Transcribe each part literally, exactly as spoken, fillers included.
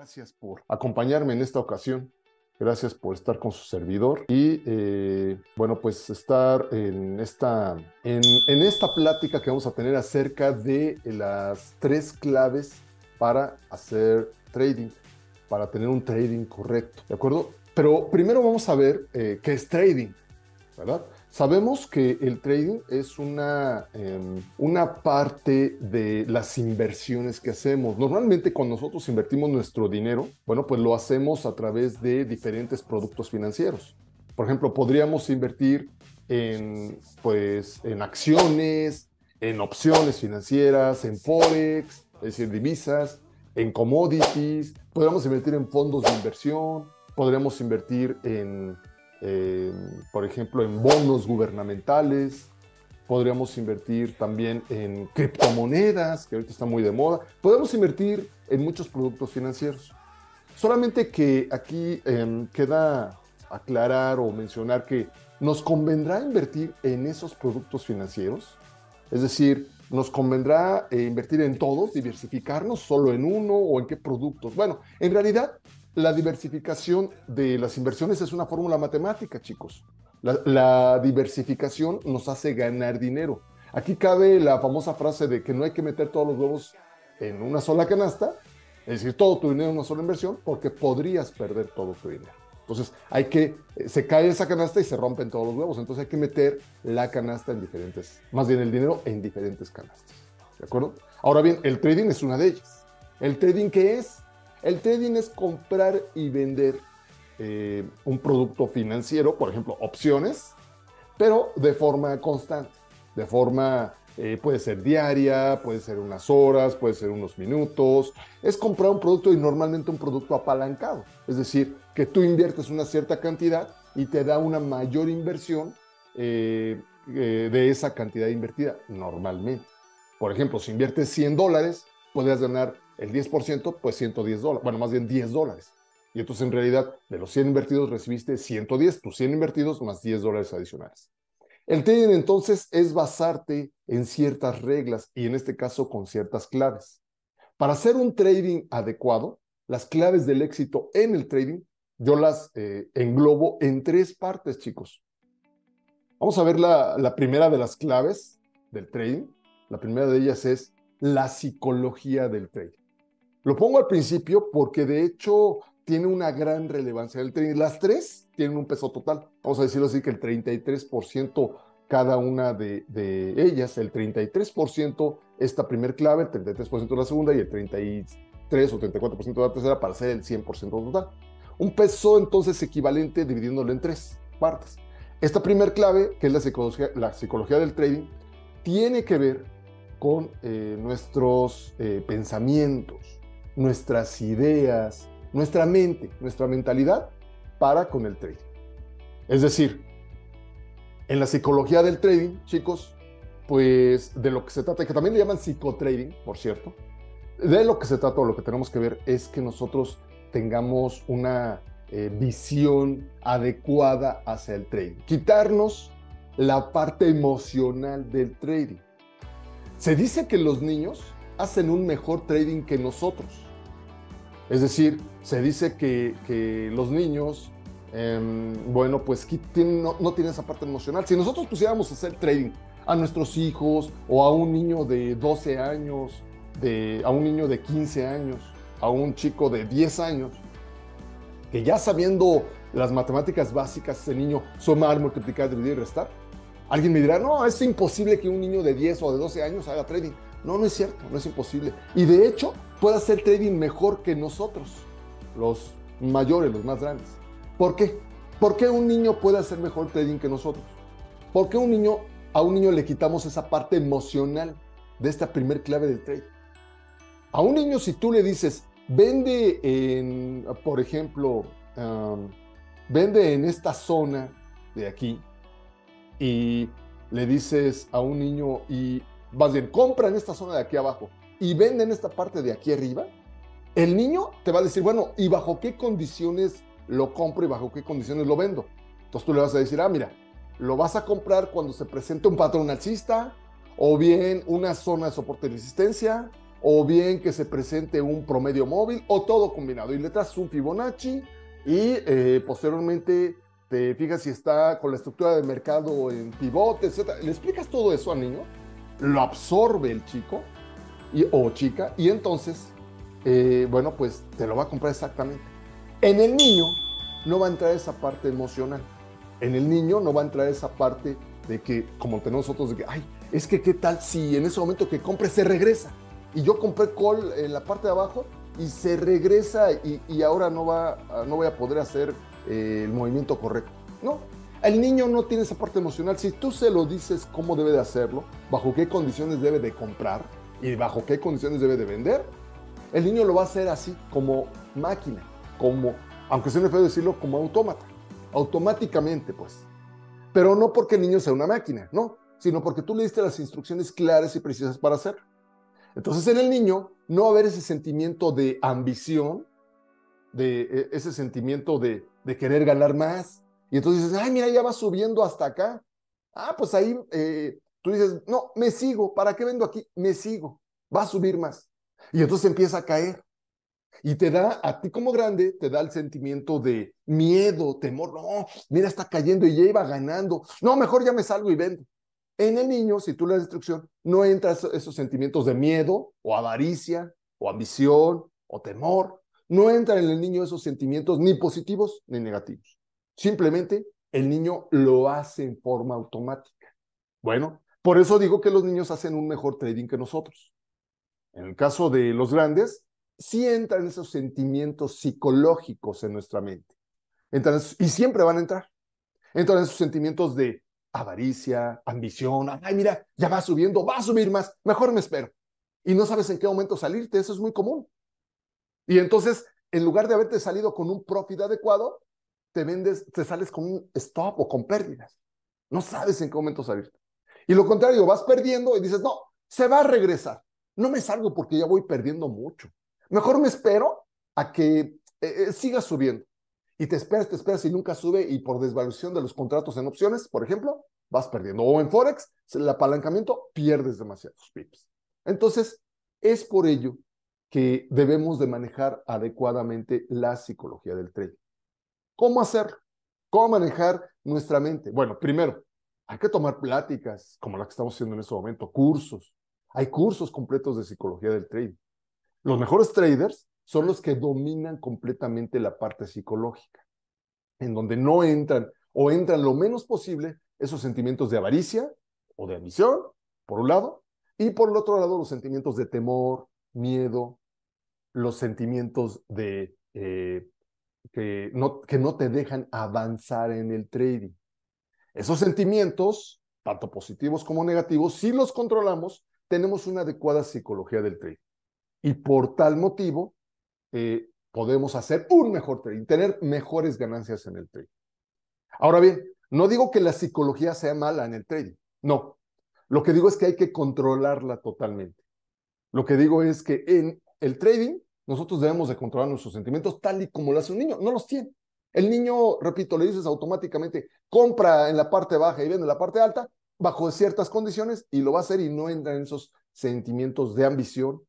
Gracias por acompañarme en esta ocasión. Gracias por estar con su servidor y, eh, bueno, pues estar en esta, en, en esta plática que vamos a tener acerca de las tres claves para hacer trading, para tener un trading correcto, ¿de acuerdo? Pero primero vamos a ver eh, qué es trading, ¿verdad? Sabemos que el trading es una, eh, una parte de las inversiones que hacemos. Normalmente cuando nosotros invertimos nuestro dinero, bueno, pues lo hacemos a través de diferentes productos financieros. Por ejemplo, podríamos invertir en, pues, en acciones, en opciones financieras, en forex, es decir, divisas, en commodities. Podríamos invertir en fondos de inversión, podríamos invertir en... Eh, por ejemplo, en bonos gubernamentales, podríamos invertir también en criptomonedas, que ahorita está muy de moda, podemos invertir en muchos productos financieros. Solamente que aquí eh, queda aclarar o mencionar que nos convendrá invertir en esos productos financieros, es decir, nos convendrá eh, invertir en todos, diversificarnos solo en uno o en qué productos. Bueno, en realidad, la diversificación de las inversiones es una fórmula matemática, chicos. La, la diversificación nos hace ganar dinero. Aquí cabe la famosa frase de que no hay que meter todos los huevos en una sola canasta, es decir, todo tu dinero en una sola inversión, porque podrías perder todo tu dinero. Entonces, hay que, se cae esa canasta y se rompen todos los huevos. Entonces, hay que meter la canasta en diferentes, más bien el dinero en diferentes canastas, ¿de acuerdo? Ahora bien, el trading es una de ellas. ¿El trading qué es? El trading es comprar y vender eh, un producto financiero, por ejemplo, opciones, pero de forma constante, de forma, eh, puede ser diaria, puede ser unas horas, puede ser unos minutos. Es comprar un producto y normalmente un producto apalancado, es decir, que tú inviertes una cierta cantidad y te da una mayor inversión eh, eh, de esa cantidad invertida, normalmente. Por ejemplo, si inviertes cien dólares, podrías ganar el diez por ciento, pues ciento diez dólares, bueno, más bien diez dólares. Y entonces, en realidad, de los cien invertidos recibiste ciento diez, tus cien invertidos más diez dólares adicionales. El trading, entonces, es basarte en ciertas reglas y, en este caso, con ciertas claves. Para hacer un trading adecuado, las claves del éxito en el trading, yo las eh, englobo en tres partes, chicos. Vamos a ver la, la primera de las claves del trading. La primera de ellas es la psicología del trading. Lo pongo al principio porque de hecho tiene una gran relevancia el trading. Las tres tienen un peso total. Vamos a decirlo así que el treinta y tres por ciento cada una de, de ellas, el treinta y tres por ciento esta primer clave, el treinta y tres por ciento la segunda y el treinta y tres o treinta y cuatro por ciento de la tercera para hacer el cien por ciento total. Un peso entonces equivalente dividiéndolo en tres partes. Esta primer clave, que es la psicología, la psicología del trading, tiene que ver con eh, nuestros eh, pensamientos, nuestras ideas, nuestra mente, nuestra mentalidad para con el trading. Es decir, en la psicología del trading, chicos, pues de lo que se trata, que también le llaman psicotrading, por cierto, de lo que se trata o lo que tenemos que ver es que nosotros tengamos una eh, visión adecuada hacia el trading. Quitarnos la parte emocional del trading. Se dice que los niños hacen un mejor trading que nosotros. Es decir, se dice que, que los niños, eh, bueno, pues tienen, no, no tienen esa parte emocional. Si nosotros pusiéramos a hacer trading a nuestros hijos o a un niño de doce años, de, a un niño de quince años, a un chico de diez años, que ya sabiendo las matemáticas básicas, ese niño sumar, multiplicar, dividir y restar, alguien me dirá, no, es imposible que un niño de diez o de doce años haga trading. No, no es cierto, no es imposible. Y de hecho, puede hacer trading mejor que nosotros, los mayores, los más grandes. ¿Por qué? ¿Por qué un niño puede hacer mejor trading que nosotros? ¿Por qué un niño, a un niño le quitamos esa parte emocional de esta primer clave del trading? A un niño, si tú le dices, vende en, por ejemplo, um, vende en esta zona de aquí, y le dices a un niño, y más bien, compra en esta zona de aquí abajo y vende en esta parte de aquí arriba, el niño te va a decir, bueno, ¿y bajo qué condiciones lo compro y bajo qué condiciones lo vendo? Entonces tú le vas a decir, ah, mira, lo vas a comprar cuando se presente un patrón alcista, o bien una zona de soporte y resistencia, o bien que se presente un promedio móvil, o todo combinado, y le traes un Fibonacci y eh, posteriormente te fijas si está con la estructura de mercado en pivote, etcétera. Le explicas todo eso al niño, lo absorbe el chico y, o chica, y entonces, eh, bueno, pues te lo va a comprar exactamente. En el niño no va a entrar esa parte emocional, en el niño no va a entrar esa parte de que, como tenemos nosotros, de que, ay, es que qué tal si en ese momento que compre se regresa. Y yo compré col en la parte de abajo y se regresa y, y ahora no, va, no voy a poder hacer eh, el movimiento correcto. No, el niño no tiene esa parte emocional. Si tú se lo dices cómo debe de hacerlo, bajo qué condiciones debe de comprar y bajo qué condiciones debe de vender, el niño lo va a hacer así, como máquina, como, aunque suene feo decirlo, como autómata, automáticamente pues. Pero no porque el niño sea una máquina, no, sino porque tú le diste las instrucciones claras y precisas para hacerlo. Entonces, en el niño no va a haber ese sentimiento de ambición, de ese sentimiento de, de querer ganar más. Y entonces dices, ay, mira, ya va subiendo hasta acá. Ah, pues ahí eh, tú dices, no, me sigo. ¿Para qué vendo aquí? Me sigo. Va a subir más. Y entonces empieza a caer. Y te da, a ti como grande, te da el sentimiento de miedo, temor. No, mira, está cayendo y ya iba ganando. No, mejor ya me salgo y vendo. En el niño, si tú le das instrucción, no entran esos sentimientos de miedo, o avaricia, o ambición, o temor. No entran en el niño esos sentimientos ni positivos ni negativos. Simplemente el niño lo hace en forma automática. Bueno, por eso digo que los niños hacen un mejor trading que nosotros. En el caso de los grandes, sí entran esos sentimientos psicológicos en nuestra mente. Entonces, y siempre van a entrar. Entran esos sentimientos de avaricia, ambición, ay mira, ya va subiendo, va a subir más, mejor me espero. Y no sabes en qué momento salirte, eso es muy común. Y entonces, en lugar de haberte salido con un profit adecuado, te vendes, te sales con un stop o con pérdidas. No sabes en qué momento salirte. Y lo contrario, vas perdiendo y dices, no, se va a regresar. No me salgo porque ya voy perdiendo mucho. Mejor me espero a que eh, eh, siga subiendo. Y te esperas, te esperas y nunca sube, y por desvalorización de los contratos en opciones, por ejemplo, vas perdiendo. O en Forex, el apalancamiento, pierdes demasiados pips. Entonces, es por ello que debemos de manejar adecuadamente la psicología del trading. ¿Cómo hacerlo? ¿Cómo manejar nuestra mente? Bueno, primero, hay que tomar pláticas, como la que estamos haciendo en este momento, cursos. Hay cursos completos de psicología del trading. Los mejores traders son los que dominan completamente la parte psicológica, en donde no entran o entran lo menos posible esos sentimientos de avaricia o de ambición, por un lado, y por el otro lado los sentimientos de temor, miedo, los sentimientos de eh, que, no, que no te dejan avanzar en el trading. Esos sentimientos, tanto positivos como negativos, si los controlamos, tenemos una adecuada psicología del trading. Y por tal motivo, Eh, podemos hacer un mejor trading, tener mejores ganancias en el trading. Ahora bien, no digo que la psicología sea mala en el trading, no. Lo que digo es que hay que controlarla totalmente. Lo que digo es que en el trading nosotros debemos de controlar nuestros sentimientos tal y como lo hace un niño, no los tiene. El niño, repito, le dices automáticamente, compra en la parte baja y vende en la parte alta, bajo ciertas condiciones, y lo va a hacer y no entra en esos sentimientos de ambición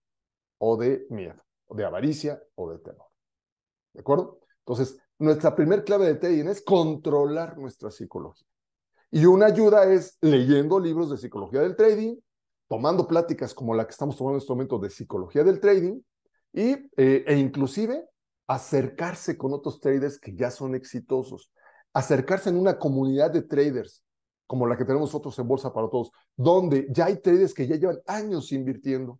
o de miedo, de avaricia o de temor. ¿De acuerdo? Entonces, nuestra primer clave de trading es controlar nuestra psicología. Y una ayuda es leyendo libros de psicología del trading, tomando pláticas como la que estamos tomando en este momento de psicología del trading, y, eh, e inclusive acercarse con otros traders que ya son exitosos. Acercarse en una comunidad de traders, como la que tenemos nosotros en Bolsa para Todos, donde ya hay traders que ya llevan años invirtiendo.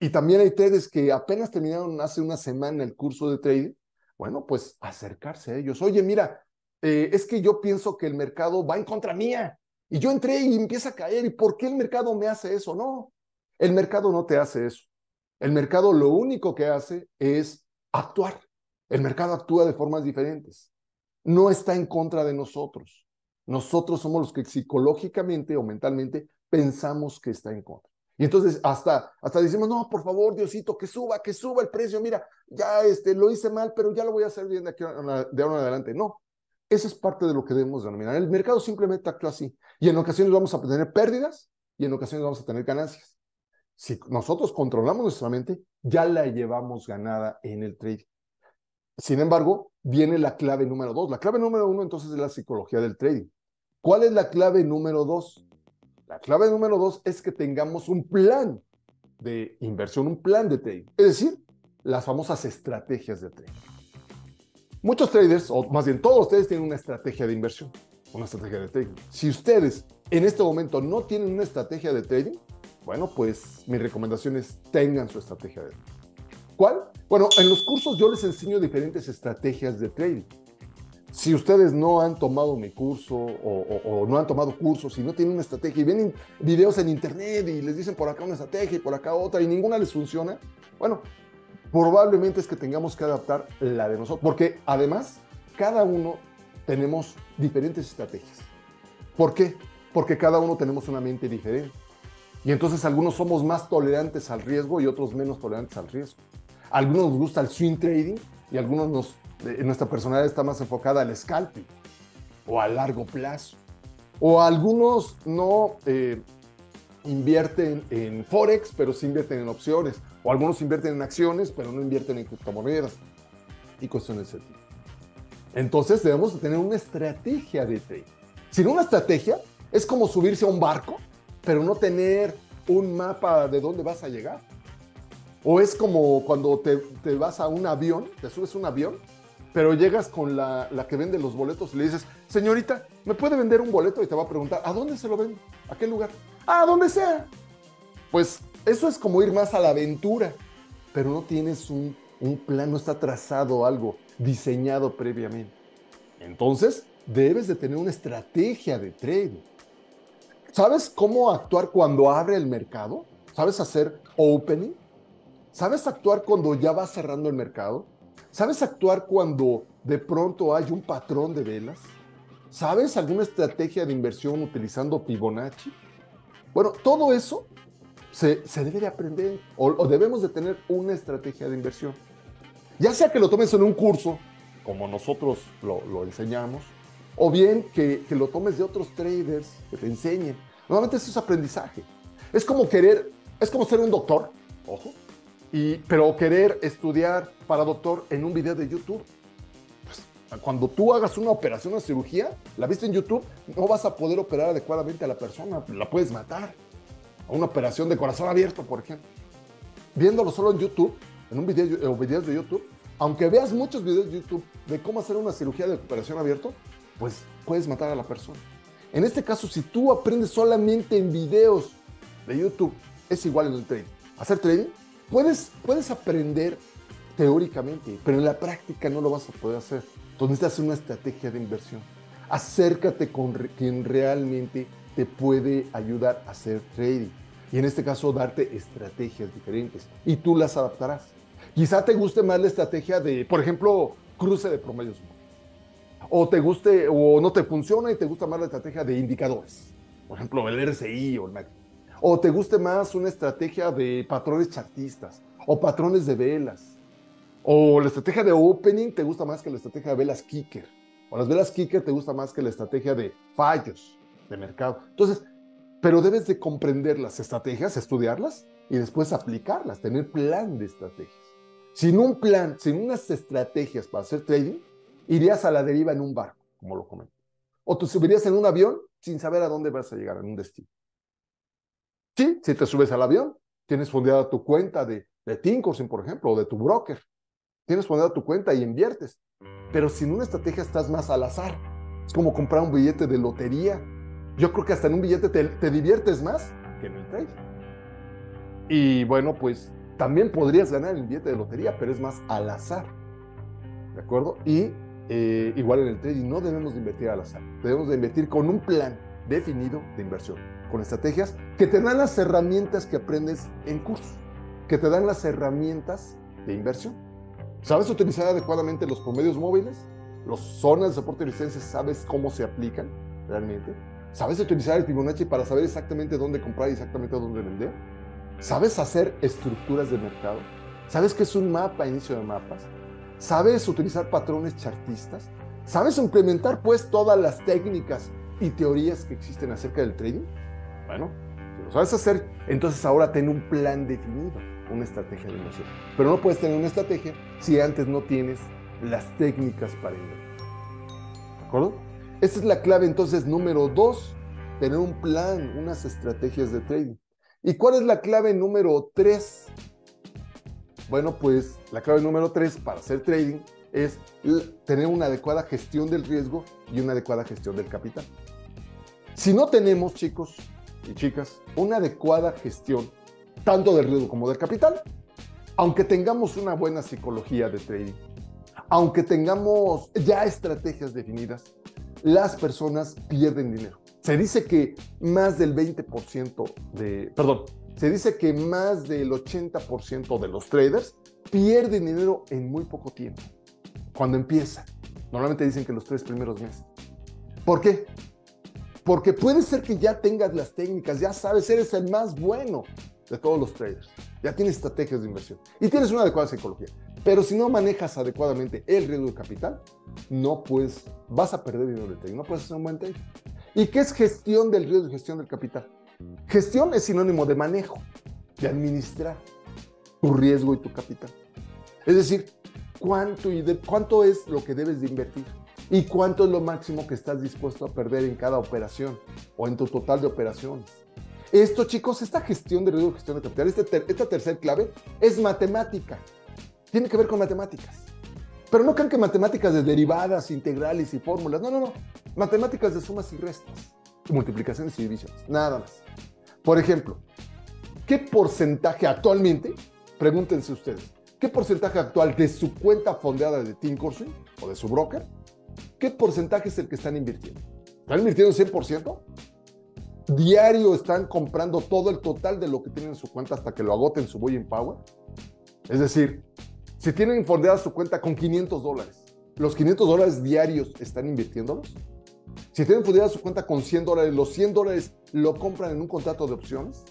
Y también hay traders que apenas terminaron hace una semana el curso de trading. Bueno, pues acercarse a ellos. Oye, mira, eh, es que yo pienso que el mercado va en contra mía. Y yo entré y empieza a caer. ¿Y por qué el mercado me hace eso? No, el mercado no te hace eso. El mercado lo único que hace es actuar. El mercado actúa de formas diferentes. No está en contra de nosotros. Nosotros somos los que psicológicamente o mentalmente pensamos que está en contra. Y entonces hasta, hasta decimos, no, por favor, Diosito, que suba, que suba el precio. Mira, ya este, lo hice mal, pero ya lo voy a hacer bien de aquí a una, de ahora en adelante. No, eso es parte de lo que debemos denominar. El mercado simplemente actúa así. Y en ocasiones vamos a tener pérdidas y en ocasiones vamos a tener ganancias. Si nosotros controlamos nuestra mente, ya la llevamos ganada en el trading. Sin embargo, viene la clave número dos. La clave número uno, entonces, es la psicología del trading. ¿Cuál es la clave número dos? La clave número dos es que tengamos un plan de inversión, un plan de trading. Es decir, las famosas estrategias de trading. Muchos traders, o más bien todos ustedes, tienen una estrategia de inversión, una estrategia de trading. Si ustedes en este momento no tienen una estrategia de trading, bueno, pues mi recomendación es tengan su estrategia de trading. ¿Cuál? Bueno, en los cursos yo les enseño diferentes estrategias de trading. Si ustedes no han tomado mi curso o, o, o no han tomado cursos y no tienen una estrategia y ven videos en internet y les dicen por acá una estrategia y por acá otra y ninguna les funciona, bueno, probablemente es que tengamos que adaptar la de nosotros. Porque además, cada uno tenemos diferentes estrategias. ¿Por qué? Porque cada uno tenemos una mente diferente. Y entonces algunos somos más tolerantes al riesgo y otros menos tolerantes al riesgo. A algunos nos gusta el swing trading y a algunos nos... nuestra personalidad está más enfocada al scalping o a largo plazo. O algunos no eh, invierten en Forex, pero sí invierten en opciones. O algunos invierten en acciones, pero no invierten en criptomonedas y cuestiones de ese tipo. Entonces debemos tener una estrategia de trading. Sin una estrategia es como subirse a un barco, pero no tener un mapa de dónde vas a llegar. O es como cuando te, te vas a un avión, te subes a un avión, pero llegas con la, la que vende los boletos y le dices, señorita, ¿me puede vender un boleto? Y te va a preguntar, ¿a dónde se lo vende? ¿A qué lugar? ¡A donde sea! Pues eso es como ir más a la aventura, pero no tienes un, un plan, no está trazado algo, diseñado previamente. Entonces, debes de tener una estrategia de trading. ¿Sabes cómo actuar cuando abre el mercado? ¿Sabes hacer opening? ¿Sabes actuar cuando ya va cerrando el mercado? ¿Sabes actuar cuando de pronto hay un patrón de velas? ¿Sabes alguna estrategia de inversión utilizando Fibonacci? Bueno, todo eso se, se debe de aprender o, o debemos de tener una estrategia de inversión. Ya sea que lo tomes en un curso, como nosotros lo, lo enseñamos, o bien que, que lo tomes de otros traders que te enseñen. Normalmente eso es aprendizaje. Es como querer, es como ser un doctor, ojo. Y, pero querer estudiar para doctor en un video de YouTube. Pues, cuando tú hagas una operación, una cirugía, la viste en YouTube, no vas a poder operar adecuadamente a la persona, la puedes matar. A una operación de corazón abierto, por ejemplo. Viéndolo solo en YouTube, en un video o videos de YouTube, aunque veas muchos videos de YouTube de cómo hacer una cirugía de corazón abierto, pues puedes matar a la persona. En este caso, si tú aprendes solamente en videos de YouTube, es igual en el trading. Hacer trading Puedes, puedes aprender teóricamente, pero en la práctica no lo vas a poder hacer. Entonces necesitas una estrategia de inversión. Acércate con re- quien realmente te puede ayudar a hacer trading. Y en este caso, darte estrategias diferentes. Y tú las adaptarás. Quizá te guste más la estrategia de, por ejemplo, cruce de promedios. O te guste, o no te funciona y te gusta más la estrategia de indicadores. Por ejemplo, el R S I o el M A C D. O te guste más una estrategia de patrones chartistas, o patrones de velas, o la estrategia de opening te gusta más que la estrategia de velas kicker, o las velas kicker te gusta más que la estrategia de fallos de mercado. Entonces, pero debes de comprender las estrategias, estudiarlas, y después aplicarlas, tener plan de estrategias. Sin un plan, sin unas estrategias para hacer trading, irías a la deriva en un barco, como lo comenté. O te subirías en un avión sin saber a dónde vas a llegar, en un destino. Sí, si te subes al avión, tienes fondeada tu cuenta de, de Thinkorswim, por ejemplo, o de tu broker. Tienes fondeada tu cuenta y inviertes. Pero sin una estrategia estás más al azar. Es como comprar un billete de lotería. Yo creo que hasta en un billete te, te diviertes más que en el trading. Y bueno, pues también podrías ganar el billete de lotería, pero es más al azar. ¿De acuerdo? Y eh, igual en el trading no debemos de invertir al azar. Debemos de invertir con un plan definido de inversión, con estrategias que te dan las herramientas que aprendes en curso, que te dan las herramientas de inversión. ¿Sabes utilizar adecuadamente los promedios móviles? ¿Las zonas de soporte resistencia sabes cómo se aplican realmente? ¿Sabes utilizar el Fibonacci para saber exactamente dónde comprar y exactamente dónde vender? ¿Sabes hacer estructuras de mercado? ¿Sabes qué es un mapa, inicio de mapas? ¿Sabes utilizar patrones chartistas? ¿Sabes implementar pues todas las técnicas y teorías que existen acerca del trading? Bueno, Lo sabes hacer, entonces ahora ten un plan definido, una estrategia de inversión. Pero no puedes tener una estrategia si antes no tienes las técnicas para invertir. ¿De acuerdo? Esa es la clave, entonces, número dos, tener un plan, unas estrategias de trading. ¿Y cuál es la clave número tres? Bueno, pues la clave número tres para hacer trading es tener una adecuada gestión del riesgo y una adecuada gestión del capital. Si no tenemos, chicos y chicas, una adecuada gestión tanto del riesgo como del capital, aunque tengamos una buena psicología de trading, aunque tengamos ya estrategias definidas, las personas pierden dinero. Se dice que más del veinte por ciento de... Perdón, se dice que más del ochenta por ciento de los traders pierden dinero en muy poco tiempo. Cuando empieza. Normalmente dicen que los tres primeros meses. ¿Por qué? Porque puede ser que ya tengas las técnicas, ya sabes, eres el más bueno de todos los traders. Ya tienes estrategias de inversión y tienes una adecuada psicología. Pero si no manejas adecuadamente el riesgo de capital, no puedes, vas a perder dinero de trading, no puedes hacer un buen trading. ¿Y qué es gestión del riesgo y gestión del capital? Gestión es sinónimo de manejo, de administrar tu riesgo y tu capital. Es decir, cuánto, y de, cuánto es lo que debes de invertir y cuánto es lo máximo que estás dispuesto a perder en cada operación o en tu total de operaciones. Esto, chicos, esta gestión de riesgo y gestión de capital, este ter, esta tercera clave es matemática. Tiene que ver con matemáticas. Pero no crean que matemáticas de derivadas, integrales y fórmulas. No, no, no. Matemáticas de sumas y restas, multiplicaciones y divisiones. Nada más. Por ejemplo, ¿qué porcentaje actualmente? Pregúntense ustedes. ¿Qué porcentaje actual de su cuenta fondeada de Thinkorswim o de su broker? ¿Qué porcentaje es el que están invirtiendo? ¿Están invirtiendo cien por ciento? ¿Diario están comprando todo el total de lo que tienen en su cuenta hasta que lo agoten su buying power? Es decir, si tienen fondeada su cuenta con quinientos dólares, ¿los quinientos dólares diarios están invirtiéndolos? Si tienen fondeada su cuenta con cien dólares, ¿los cien dólares lo compran en un contrato de opciones?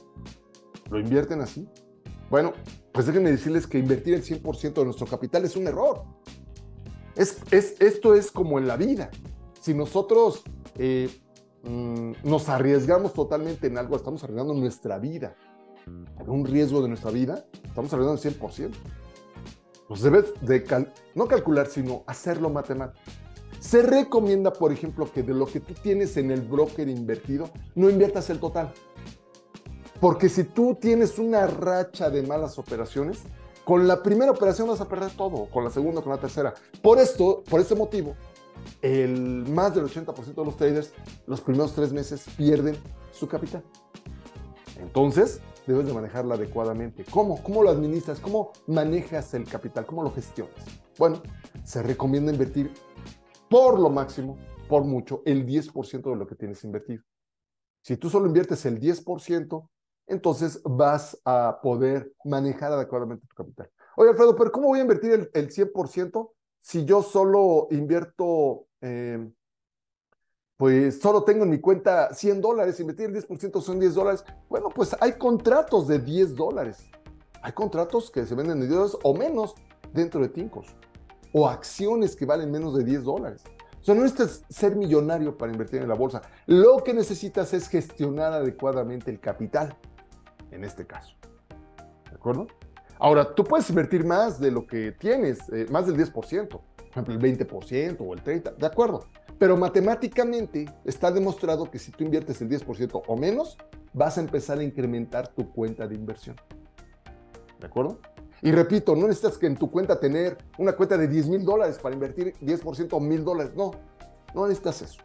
¿Lo invierten así? Bueno, pues déjenme decirles que invertir el cien por ciento de nuestro capital es un error. Es, es, esto es como en la vida. Si nosotros eh, mmm, nos arriesgamos totalmente en algo, estamos arriesgando nuestra vida. Por un riesgo de nuestra vida, estamos arriesgando el cien por ciento. Pues debes de cal- no calcular, sino hacerlo matemático. Se recomienda, por ejemplo, que de lo que tú tienes en el broker invertido, no inviertas el total. Porque si tú tienes una racha de malas operaciones, con la primera operación vas a perder todo, con la segunda, con la tercera. Por esto, por este motivo, el más del ochenta por ciento de los traders, los primeros tres meses pierden su capital. Entonces, debes de manejarla adecuadamente. ¿Cómo? ¿Cómo lo administras? ¿Cómo manejas el capital? ¿Cómo lo gestionas? Bueno, se recomienda invertir por lo máximo, por mucho, el diez por ciento de lo que tienes invertido. Si tú solo inviertes el diez por ciento, entonces vas a poder manejar adecuadamente tu capital. Oye, Alfredo, ¿pero cómo voy a invertir el, el cien por ciento si yo solo invierto, eh, pues solo tengo en mi cuenta cien dólares, invertir el diez por ciento son diez dólares? Bueno, pues hay contratos de diez dólares. Hay contratos que se venden de diez dólares o menos dentro de Thinkorswim. O acciones que valen menos de diez dólares. O sea, no necesitas ser millonario para invertir en la bolsa. Lo que necesitas es gestionar adecuadamente el capital, en este caso. ¿De acuerdo? Ahora, tú puedes invertir más de lo que tienes, eh, más del diez por ciento, por ejemplo, el veinte por ciento o el treinta por ciento, ¿de acuerdo? Pero matemáticamente está demostrado que si tú inviertes el diez por ciento o menos, vas a empezar a incrementar tu cuenta de inversión. ¿De acuerdo? Y repito, no necesitas que en tu cuenta tener una cuenta de diez mil dólares para invertir diez por ciento o mil dólares. No, no necesitas eso.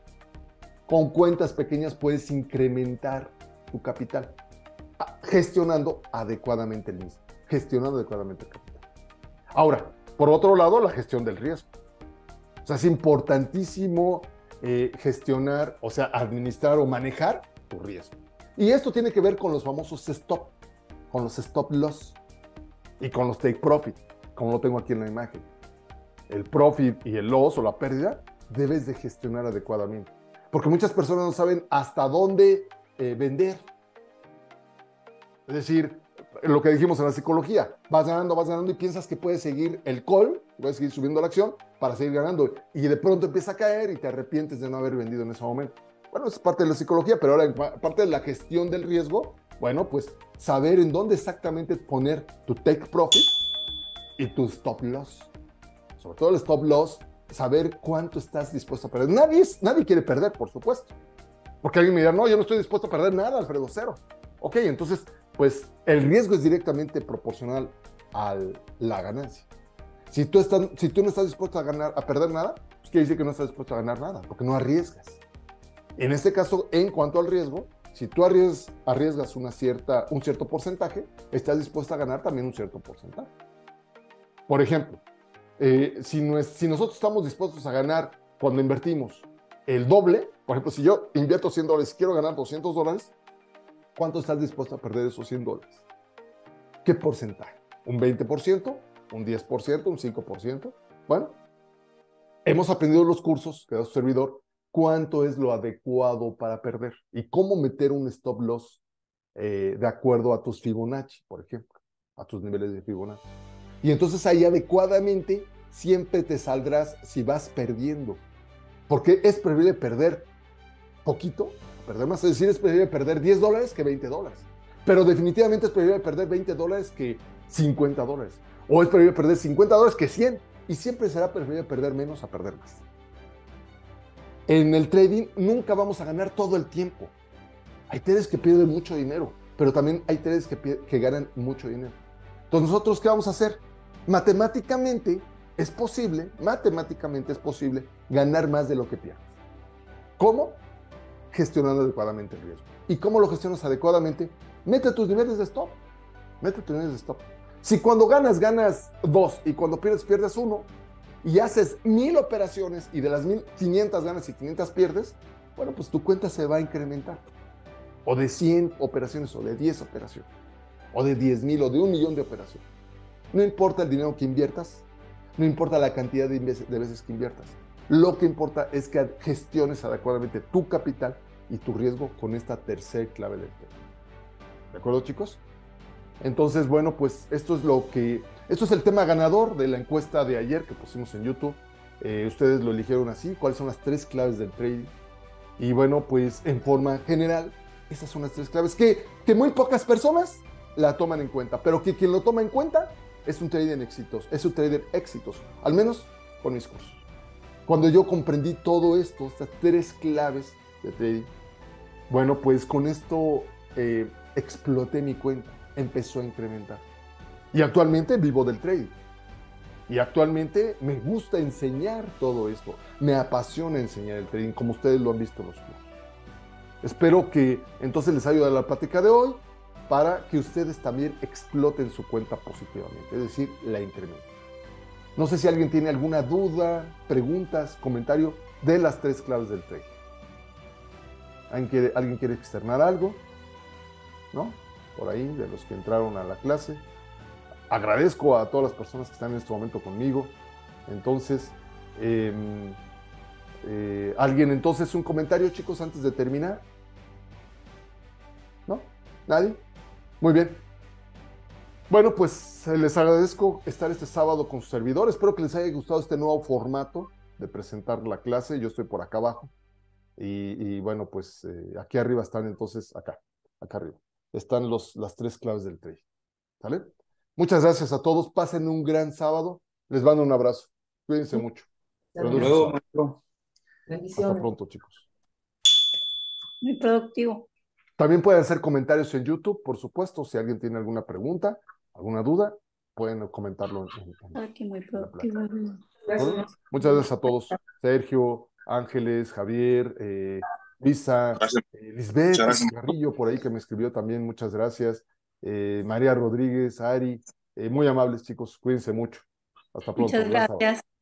Con cuentas pequeñas puedes incrementar tu capital, gestionando adecuadamente el mismo. Gestionando adecuadamente el capital. Ahora, por otro lado, la gestión del riesgo. O sea, es importantísimo eh, gestionar, o sea, administrar o manejar tu riesgo. Y esto tiene que ver con los famosos stop, con los stop loss. Y con los take profit, como lo tengo aquí en la imagen. El profit y el loss o la pérdida debes de gestionar adecuadamente. Porque muchas personas no saben hasta dónde eh, vender. Es decir, lo que dijimos en la psicología. Vas ganando, vas ganando y piensas que puedes seguir el call, puedes seguir subiendo la acción para seguir ganando. Y de pronto empieza a caer y te arrepientes de no haber vendido en ese momento. Bueno, es parte de la psicología, pero ahora en parte de la gestión del riesgo Bueno, pues saber en dónde exactamente poner tu take profit y tu stop loss. Sobre todo el stop loss, saber cuánto estás dispuesto a perder. Nadie, es, nadie quiere perder, por supuesto. Porque alguien me dirá, no, yo no estoy dispuesto a perder nada, Alfredo, cero. Ok, entonces, pues el riesgo es directamente proporcional a la ganancia. Si tú, estás, si tú no estás dispuesto a, ganar, a perder nada, pues quiere decir que no estás dispuesto a ganar nada, porque no arriesgas. En este caso, en cuanto al riesgo, si tú arriesgas, arriesgas una cierta, un cierto porcentaje, estás dispuesto a ganar también un cierto porcentaje. Por ejemplo, eh, si, no es, si nosotros estamos dispuestos a ganar cuando invertimos el doble, por ejemplo, si yo invierto cien dólares y quiero ganar doscientos dólares, ¿cuánto estás dispuesto a perder esos cien dólares? ¿Qué porcentaje? ¿Un veinte por ciento? ¿Un diez por ciento? ¿Un cinco por ciento? Bueno, hemos aprendido los cursos que da su servidor, cuánto es lo adecuado para perder y cómo meter un stop loss eh, de acuerdo a tus Fibonacci, por ejemplo, a tus niveles de Fibonacci. Y entonces ahí adecuadamente siempre te saldrás si vas perdiendo, porque es preferible perder poquito, perder más, es decir, es preferible perder diez dólares que veinte dólares, pero definitivamente es preferible perder veinte dólares que cincuenta dólares, o es preferible perder cincuenta dólares que cien, y siempre será preferible perder menos a perder más. En el trading nunca vamos a ganar todo el tiempo. Hay traders que pierden mucho dinero, pero también hay traders que, que ganan mucho dinero. Entonces, ¿nosotros qué vamos a hacer? Matemáticamente es posible, matemáticamente es posible ganar más de lo que pierdes. ¿Cómo? Gestionando adecuadamente el riesgo. ¿Y cómo lo gestionas adecuadamente? Mete tus niveles de stop. Mete tus niveles de stop. Si cuando ganas, ganas dos y cuando pierdes, pierdes uno, y haces mil operaciones y de las mil, quinientas ganas y quinientas pierdes, bueno, pues tu cuenta se va a incrementar. O de cien operaciones, o de diez operaciones, o de diez mil, o de un millón de operaciones. No importa el dinero que inviertas, no importa la cantidad de veces que inviertas. Lo que importa es que gestiones adecuadamente tu capital y tu riesgo con esta tercera clave del tema. ¿De acuerdo, chicos? Entonces, bueno, pues esto es lo que... Esto es el tema ganador de la encuesta de ayer que pusimos en YouTube. Eh, ustedes lo eligieron así, cuáles son las tres claves del trading. Y bueno, pues en forma general, esas son las tres claves que, que muy pocas personas la toman en cuenta, pero que quien lo toma en cuenta es un trader exitoso, es un trader exitoso, al menos con mis cursos. Cuando yo comprendí todo esto, estas tres claves de trading, bueno, pues con esto eh, exploté mi cuenta, empezó a incrementar. Y actualmente vivo del trading. Y actualmente me gusta enseñar todo esto. Me apasiona enseñar el trading, como ustedes lo han visto en los cursos. Espero que entonces les ayude la plática de hoy para que ustedes también exploten su cuenta positivamente, es decir, la incrementen. No sé si alguien tiene alguna duda, preguntas, comentario de las tres claves del trading. ¿Alguien quiere, alguien quiere externar algo? ¿No? Por ahí, de los que entraron a la clase. Agradezco a todas las personas que están en este momento conmigo. Entonces, eh, eh, ¿alguien entonces un comentario, chicos, antes de terminar? ¿No? ¿Nadie? Muy bien. Bueno, pues les agradezco estar este sábado con sus servidores. Espero que les haya gustado este nuevo formato de presentar la clase. Yo estoy por acá abajo. Y, y bueno, pues eh, aquí arriba están entonces, acá, acá arriba. Están los, las tres claves del trading. ¿Sale? Muchas gracias a todos. Pasen un gran sábado. Les mando un abrazo. Cuídense mucho. Hasta luego, maestro. Bendiciones. Hasta pronto, chicos. Muy productivo. También pueden hacer comentarios en YouTube, por supuesto. Si alguien tiene alguna pregunta, alguna duda, pueden comentarlo. En, en, ah, qué muy productivo. Gracias. Muchas gracias a todos. Sergio, Ángeles, Javier, eh, Lisa, eh, Lisbeth, Carrillo, por ahí que me escribió también. Muchas gracias. Eh, María Rodríguez, Ari, eh, muy amables, chicos, cuídense mucho. Hasta pronto. Muchas gracias.